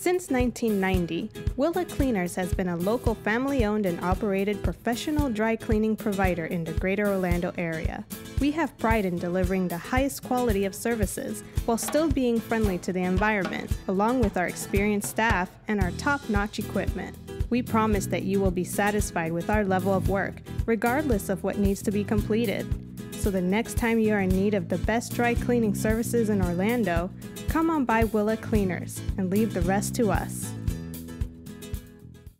Since 1990, Willa Cleaners has been a local family-owned and operated professional dry cleaning provider in the greater Orlando area. We have pride in delivering the highest quality of services while still being friendly to the environment, along with our experienced staff and our top-notch equipment. We promise that you will be satisfied with our level of work, regardless of what needs to be completed. So the next time you are in need of the best dry cleaning services in Orlando, come on by Willa Cleaners and leave the rest to us.